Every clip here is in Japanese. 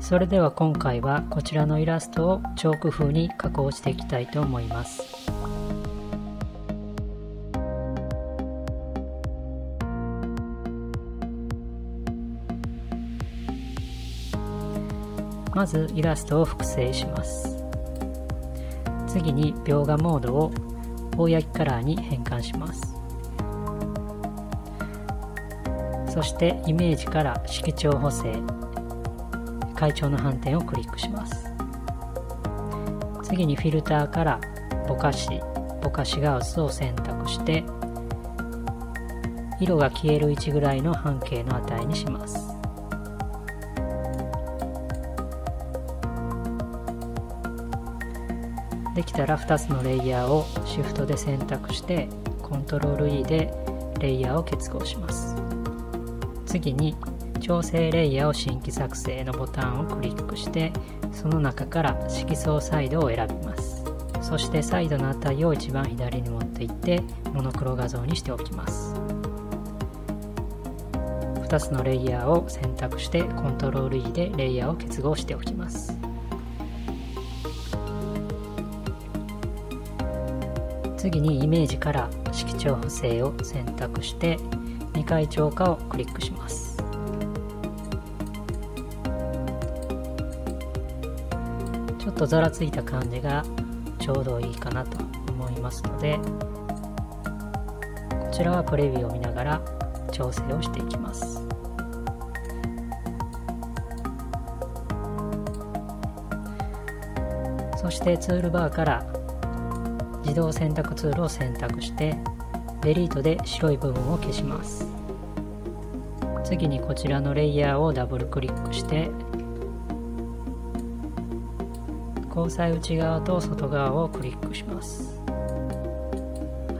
それでは今回はこちらのイラストをチョーク風に加工していきたいと思います。まずイラストを複製します。次に描画モードを大焼きカラーに変換します。そしてイメージから色調補正、階調の斑点をクリックします。次にフィルターからぼかしガウスを選択して、色が消える位置ぐらいの半径の値にします。できたら2つのレイヤーをシフトで選択して、コントロール E でレイヤーを結合します。次に調整レイヤーを新規作成のボタンをクリックして、その中から色相サイドを選びます。そしてサイドの値を一番左に持っていってモノクロ画像にしておきます。2つのレイヤーを選択して、コントロール E でレイヤーを結合しておきます。次にイメージから色調補正を選択して、2回超過をクリックします。ちょっとざらついた感じがちょうどいいかなと思いますので、こちらはプレビューを見ながら調整をしていきます。そしてツールバーから自動選択ツールを選択して、デリートで白い部分を消します。次にこちらのレイヤーをダブルクリックして、交際内側と外側をクリックします。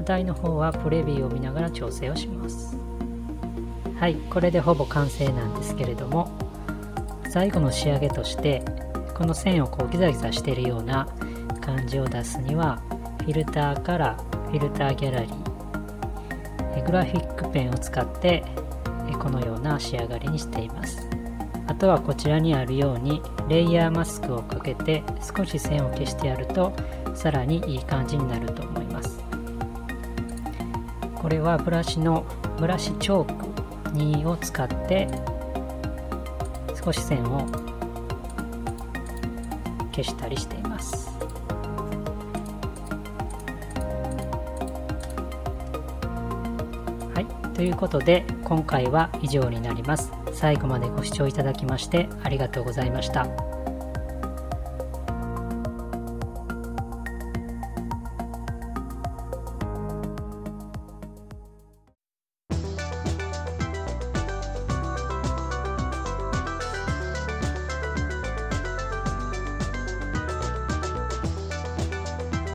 値の方はプレビューを見ながら調整をします。はい、これでほぼ完成なんですけれども、最後の仕上げとしてこの線をこうギザギザしているような感じを出すには、フィルターからフィルターギャラリー、グラフィックペンを使ってこのような仕上がりにしています。あとはこちらにあるようにレイヤーマスクをかけて少し線を消してやると、さらにいい感じになると思います。これはブラシチョーク2を使って少し線を消したりしています。はい、ということで今回は以上になります。最後までご視聴いただきましてありがとうございました。